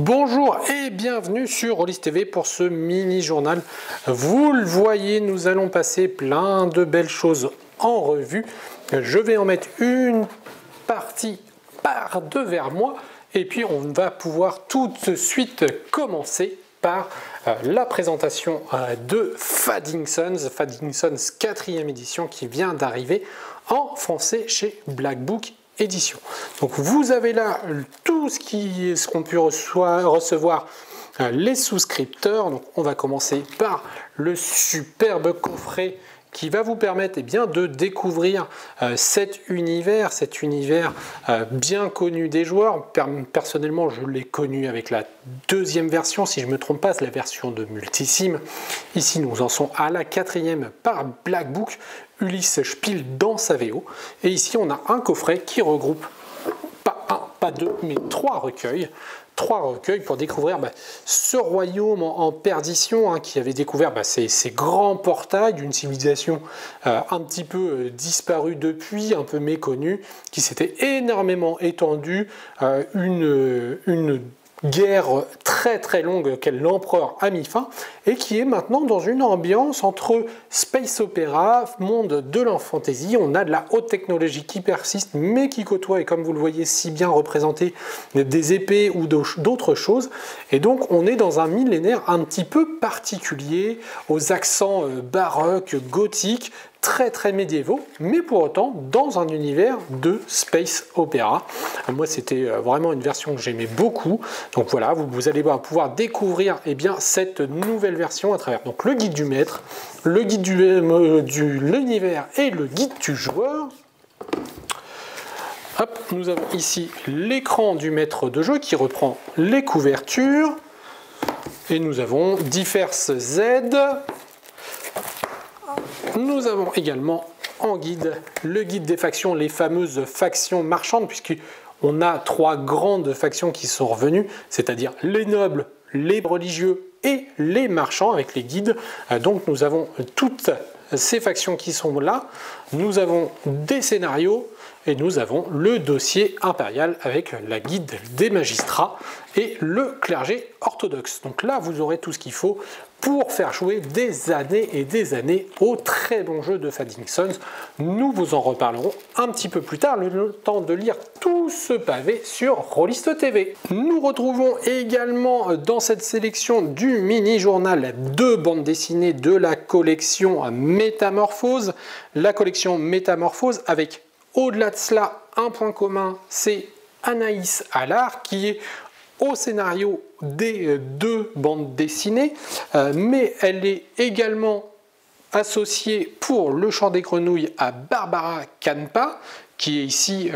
Bonjour et bienvenue sur Rôliste TV pour ce mini-journal. Vous le voyez, nous allons passer plein de belles choses en revue. Je vais en mettre une partie par devers moi et puis on va pouvoir tout de suite commencer par la présentation de Fading Suns, Fading Suns 4e édition qui vient d'arriver en français chez BlackBook Edition. Donc vous avez là tout ce qu'on peut recevoir les souscripteurs. Donc on va commencer par le superbe coffret qui va vous permettre de découvrir cet univers bien connu des joueurs. Personnellement, je l'ai connu avec la 2e version, si je ne me trompe pas, c'est la version de Multisim. Ici, nous en sommes à la 4e par BlackBook, Ulysse Spiel dans sa VO. Et ici, on a un coffret qui regroupe pas un, pas deux, mais trois recueils pour découvrir ce royaume en perdition qui avait découvert ces grands portails d'une civilisation un petit peu disparue depuis, un peu méconnue, qui s'était énormément étendue, une guerre très longue qu'elle l'empereur a mis fin et qui est maintenant dans une ambiance entre space opéra, monde de la fantasy. On a de la haute technologie qui persiste mais qui côtoie, et comme vous le voyez si bien représenté, des épées ou d'autres choses. Et donc on est dans un millénaire un petit peu particulier, aux accents baroques, gothiques, très médiévaux, mais pour autant dans un univers de space opéra. Moi c'était vraiment une version que j'aimais beaucoup. Donc voilà, vous allez pouvoir découvrir cette nouvelle version à travers donc le guide du maître, le guide de l'univers et le guide du joueur. Hop, nous avons ici l'écran du maître de jeu qui reprend les couvertures et nous avons diverses aides. Nous avons également en guide le guide des factions, les fameuses factions marchandes, puisqu'on a 3 grandes factions qui sont revenues, c'est-à-dire les nobles, les religieux et les marchands avec les guides. Donc nous avons toutes ces factions qui sont là, nous avons des scénarios et nous avons le dossier impérial avec la guide des magistrats et le clergé orthodoxe. Donc là vous aurez tout ce qu'il faut pour faire jouer des années et des années au très bon jeu de Fading Suns. Nous vous en reparlerons un petit peu plus tard, le temps de lire tout ce pavé sur Rôliste TV. Nous retrouvons également dans cette sélection du mini-journal 2 bandes dessinées de la collection Métamorphose. La collection Métamorphose avec, au-delà de cela, un point commun, c'est Anaïs Allard qui est au scénario des 2 bandes dessinées, mais elle est également associée pour Le Chant des Grenouilles à Barbara Canepa, qui est ici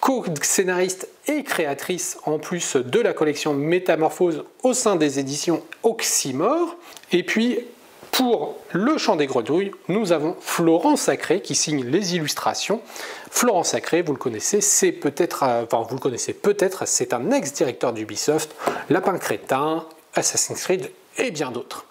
co-scénariste et créatrice en plus de la collection Métamorphose au sein des éditions Oxymore. Et puis pour Le Chant des Grenouilles, nous avons Florent Sacré qui signe les illustrations. Florent Sacré, vous le connaissez, c'est peut-être, c'est un ex-directeur d'Ubisoft, Lapin Crétin, Assassin's Creed et bien d'autres.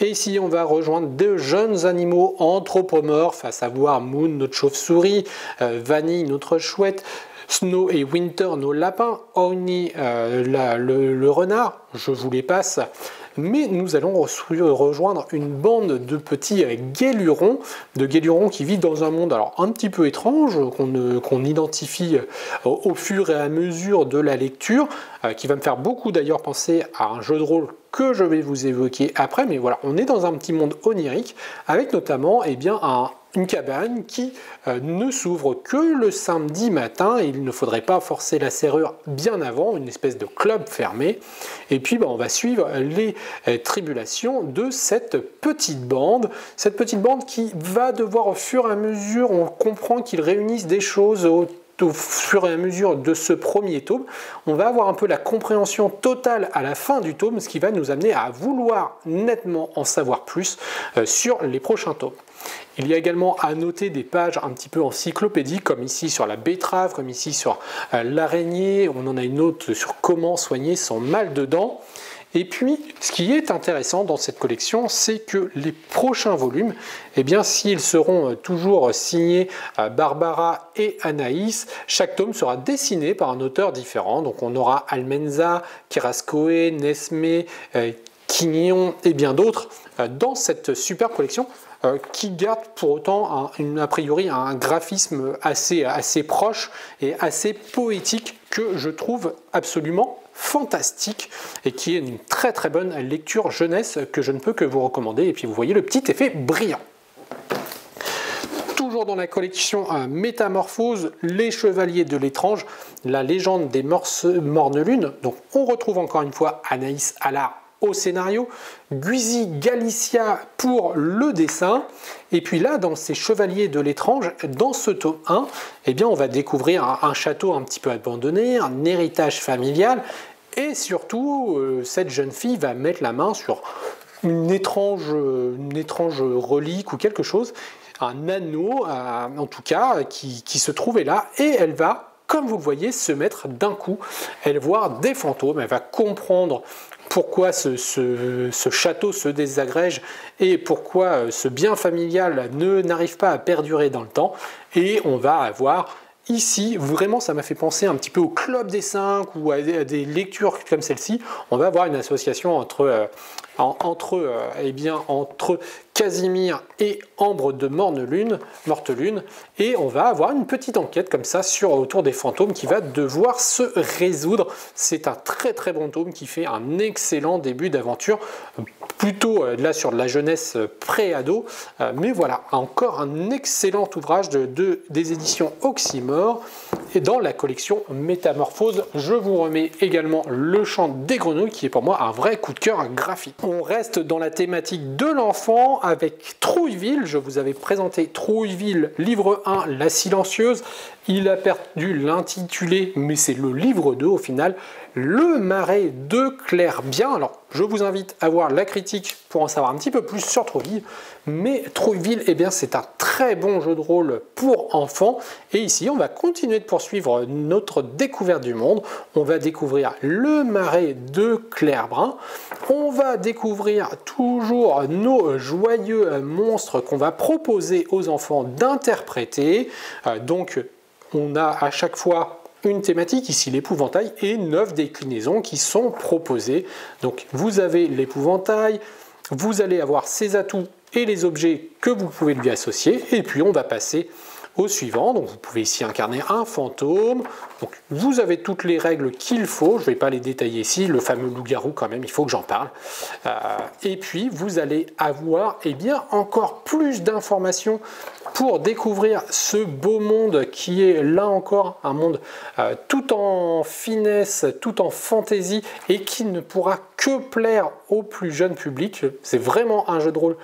Et ici, on va rejoindre 2 jeunes animaux anthropomorphes, à savoir Moon, notre chauve-souris, Vanille, notre chouette, Snow et Winter, nos lapins, Oni, le renard, je vous les passe. Mais nous allons rejoindre une bande de petits guélurons, qui vivent dans un monde alors un petit peu étrange, qu'on identifie au fur et à mesure de la lecture, qui va me faire beaucoup d'ailleurs penser à un jeu de rôle que je vais vous évoquer après. Mais voilà, on est dans un petit monde onirique, avec notamment une cabane qui ne s'ouvre que le samedi matin. Il ne faudrait pas forcer la serrure bien avant, une espèce de club fermé. Et puis on va suivre les tribulations de cette petite bande qui va devoir, au fur et à mesure, on comprend qu'ils réunissent des choses au fur et à mesure de ce premier tome. On va avoir un peu la compréhension totale à la fin du tome, ce qui va nous amener à vouloir nettement en savoir plus sur les prochains tomes. Il y a également à noter des pages un petit peu encyclopédiques, comme ici sur la betterave, comme ici sur l'araignée. On en a une autre sur comment soigner son mal de dents. Et puis, ce qui est intéressant dans cette collection, c'est que les prochains volumes, eh bien, s'ils seront toujours signés Barbara et Anaïs, chaque tome sera dessiné par un auteur différent. Donc, on aura Almenza, Kirascoe, Nesmé, Quignon et bien d'autres dans cette superbe collection qui garde pour autant a priori un graphisme assez proche et assez poétique que je trouve absolument fantastique et qui est une très très bonne lecture jeunesse que je ne peux que vous recommander. Et puis vous voyez le petit effet brillant. Toujours dans la collection Métamorphose, les Chevaliers de l'étrange, la légende des Mornelunes. Donc on retrouve encore une fois Anaïs Allard au scénario, Guizy Galicia pour le dessin, et puis là dans ces Chevaliers de l'étrange, dans ce tome 1, eh bien on va découvrir un château un petit peu abandonné, un héritage familial, et surtout cette jeune fille va mettre la main sur une étrange relique ou quelque chose, un anneau en tout cas, qui se trouvait là, et elle va, comme vous le voyez, se mettre d'un coup, elle voit des fantômes, elle va comprendre pourquoi ce château se désagrège et pourquoi ce bien familial n'arrive pas à perdurer dans le temps. Et on va avoir ici, vraiment ça m'a fait penser un petit peu au Club des 5 ou à des lectures comme celle-ci, on va avoir une association entre Casimir et Ambre de Mortelune, et on va avoir une petite enquête comme ça autour des fantômes qui va devoir se résoudre. C'est un très très bon tome qui fait un excellent début d'aventure, plutôt là sur de la jeunesse pré-ado, mais voilà, encore un excellent ouvrage des éditions Oxymore. Et dans la collection Métamorphose, je vous remets également Le Chant des Grenouilles, qui est pour moi un vrai coup de cœur graphique. On reste dans la thématique de l'enfant avec Trouilleville. Je vous avais présenté Trouilleville, livre 1, La Silencieuse. Il a perdu l'intitulé, mais c'est le livre 2 au final, Le Marais de Clairebien. Alors, je vous invite à voir la critique pour en savoir un petit peu plus sur Trouilleville. Mais Trouilleville, eh bien, c'est un très bon jeu de rôle pour enfants. Et ici, on va continuer de poursuivre notre découverte du monde. On va découvrir Le Marais de Clairebien. On va découvrir toujours nos joyeux monstres qu'on va proposer aux enfants d'interpréter. Donc, on a à chaque fois une thématique, ici l'épouvantail, et 9 déclinaisons qui sont proposées. Donc vous avez l'épouvantail, vous allez avoir ses atouts et les objets que vous pouvez lui associer, et puis on va passer au suivant. Donc vous pouvez ici incarner un fantôme. Donc vous avez toutes les règles qu'il faut, je ne vais pas les détailler ici, le fameux loup-garou quand même, il faut que j'en parle. Et puis vous allez avoir eh bien, encore plus d'informations pour découvrir ce beau monde qui est là encore un monde tout en finesse, tout en fantaisie et qui ne pourra que plaire au plus jeune public. C'est vraiment un jeu de rôle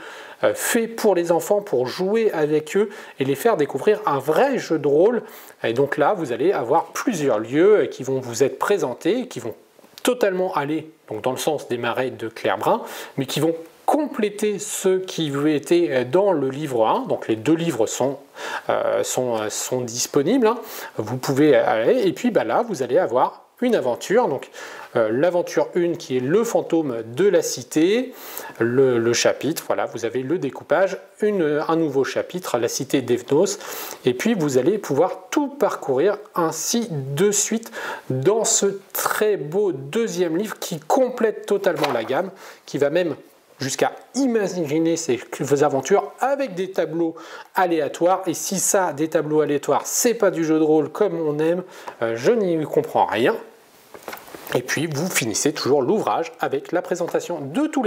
fait pour les enfants, pour jouer avec eux et les faire découvrir un vrai jeu de rôle. Et donc là, vous allez avoir plusieurs lieux qui vont vous être présentés, qui vont totalement aller donc dans le sens des marais de Clairebrun, mais qui vont compléter ceux qui étaient dans le livre 1. Donc les deux livres sont disponibles. Vous pouvez aller, et puis bah là, vous allez avoir une aventure. Donc l'aventure 1 qui est le fantôme de la cité, le chapitre, voilà, vous avez le découpage, un nouveau chapitre, la cité d'Evnos, et puis vous allez pouvoir tout parcourir ainsi de suite dans ce très beau deuxième livre qui complète totalement la gamme, qui va même jusqu'à imaginer ces aventures avec des tableaux aléatoires. Et si ça, des tableaux aléatoires, c'est pas du jeu de rôle comme on aime, je n'y comprends rien. Et puis vous finissez toujours l'ouvrage avec la présentation de tous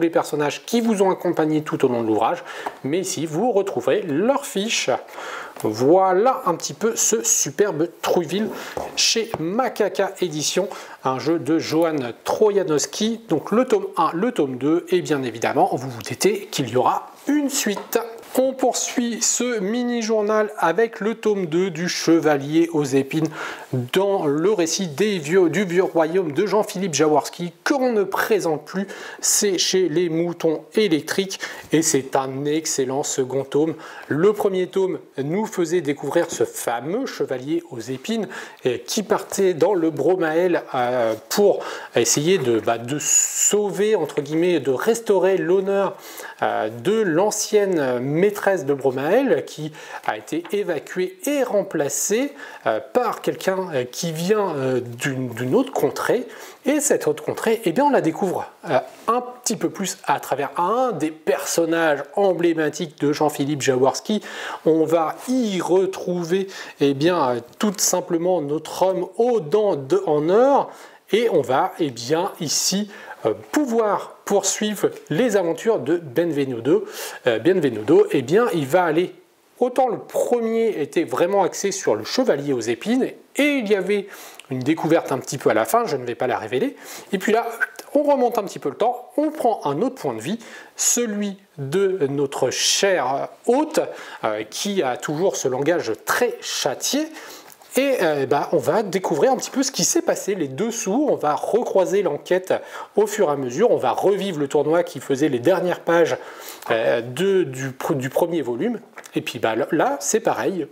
les personnages qui vous ont accompagné tout au long de l'ouvrage. Mais ici, vous retrouverez leurs fiches. Voilà un petit peu ce superbe Trouilleville chez Makaka Edition, un jeu de Johan Trojanowski. Donc le tome 1, le tome 2 et bien évidemment, vous vous doutez qu'il y aura une suite. On poursuit ce mini-journal avec le tome 2 du Chevalier aux épines dans le récit du vieux royaume de Jean-Philippe Jaworski qu'on ne présente plus, c'est chez les moutons électriques et c'est un excellent second tome. Le premier tome nous faisait découvrir ce fameux Chevalier aux épines qui partait dans le Bromaël pour essayer de sauver, entre guillemets, de restaurer l'honneur de l'ancienne maîtresse de Bromaël qui a été évacuée et remplacée par quelqu'un qui vient d'une autre contrée. Et cette autre contrée, eh bien, on la découvre un petit peu plus à travers un des personnages emblématiques de Jean-Philippe Jaworski. On va y retrouver, eh bien, tout simplement notre homme aux dents en or. Et on va, eh bien, ici pouvoir poursuivre les aventures de Benvenuto. Benvenuto, eh bien, il va aller... Autant le premier était vraiment axé sur le Chevalier aux épines, et il y avait une découverte un petit peu à la fin, je ne vais pas la révéler. Et puis là, on remonte un petit peu le temps, on prend un autre point de vie, celui de notre cher hôte, qui a toujours ce langage très châtié. Et on va découvrir un petit peu ce qui s'est passé, les dessous, on va recroiser l'enquête au fur et à mesure, on va revivre le tournoi qui faisait les dernières pages du premier volume. Et puis là, c'est pareil,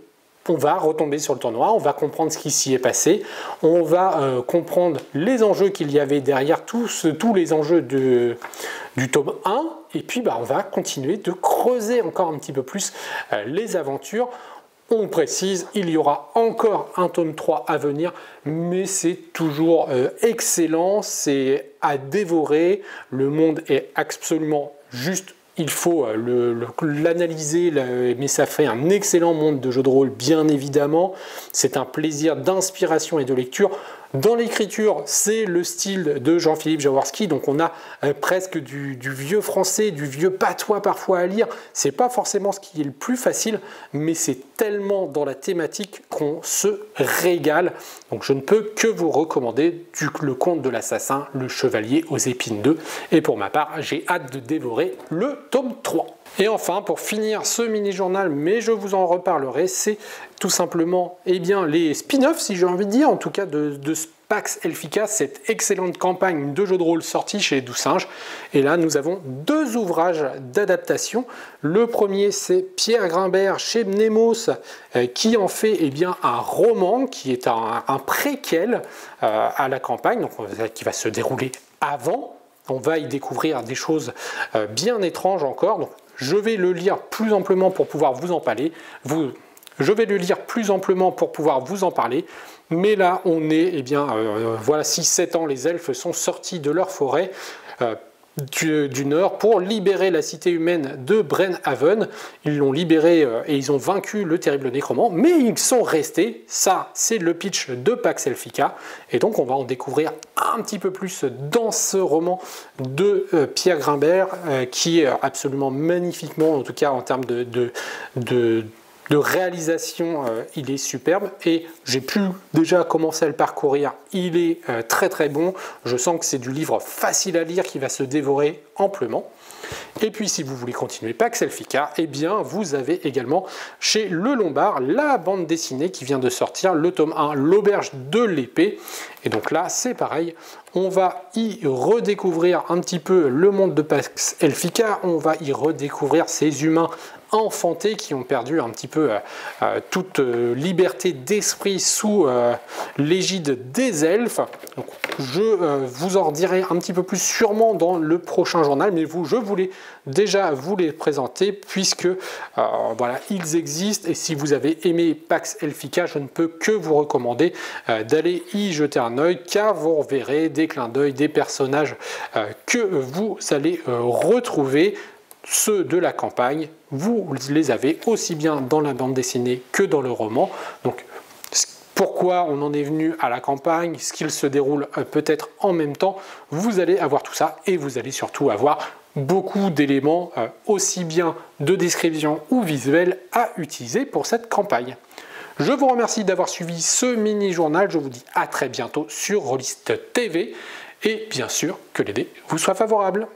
on va retomber sur le tournoi, on va comprendre ce qui s'y est passé, on va comprendre les enjeux qu'il y avait derrière tous les enjeux du tome 1. Et puis on va continuer de creuser encore un petit peu plus les aventures. On précise, il y aura encore un tome 3 à venir, mais c'est toujours excellent, c'est à dévorer, le monde est absolument juste, il faut l'analyser, mais ça fait un excellent monde de jeu de rôle, bien évidemment, c'est un plaisir d'inspiration et de lecture. Dans l'écriture, c'est le style de Jean-Philippe Jaworski, donc on a presque du vieux français, du vieux patois parfois à lire. C'est pas forcément ce qui est le plus facile, mais c'est tellement dans la thématique qu'on se régale. Donc je ne peux que vous recommander le conte de l'assassin, le Chevalier aux épines 2. Et pour ma part, j'ai hâte de dévorer le tome 3. Et enfin, pour finir ce mini-journal, mais je vous en reparlerai, c'est tout simplement les spin-offs, si j'ai envie de dire, en tout cas de Pax Elfica, cette excellente campagne de jeu de rôle sortie chez Doucinge. Et là, nous avons deux ouvrages d'adaptation. Le premier, c'est Pierre Grimbert chez Mnemos, qui en fait un roman, qui est un préquel à la campagne, donc, qui va se dérouler avant. On va y découvrir des choses bien étranges encore, donc, je vais le lire plus amplement pour pouvoir vous en parler. Mais là, on est, voilà, 6-7 ans, les elfes sont sortis de leur forêt du nord pour libérer la cité humaine de Brenhaven. Ils l'ont libérée et ils ont vaincu le terrible nécromant, mais ils sont restés. Ça, c'est le pitch de Pax Elfica. Et donc, on va en découvrir un petit peu plus dans ce roman de Pierre Grimbert, qui est absolument magnifiquement, en tout cas en termes de réalisation, il est superbe et j'ai pu déjà commencer à le parcourir, il est très très bon, je sens que c'est du livre facile à lire qui va se dévorer amplement. Et puis si vous voulez continuer Pax Elfica, vous avez également chez le Lombard la bande dessinée qui vient de sortir, le tome 1, l'auberge de l'épée. Et donc là c'est pareil, on va y redécouvrir un petit peu le monde de Pax Elfica, on va y redécouvrir ces humains enfantés qui ont perdu un petit peu toute liberté d'esprit sous l'égide des elfes. Donc, je vous en dirai un petit peu plus sûrement dans le prochain journal, mais je voulais déjà vous les présenter puisque voilà, ils existent et si vous avez aimé Pax Elfica, je ne peux que vous recommander d'aller y jeter un œil car vous reverrez des clins d'œil des personnages que vous allez retrouver. Ceux de la campagne, vous les avez aussi bien dans la bande dessinée que dans le roman. Donc, pourquoi on en est venu à la campagne, ce qu'il se déroule peut-être en même temps, vous allez avoir tout ça et vous allez surtout avoir beaucoup d'éléments aussi bien de description ou visuels à utiliser pour cette campagne. Je vous remercie d'avoir suivi ce mini-journal, je vous dis à très bientôt sur Rôliste TV et bien sûr que les dés vous soient favorables.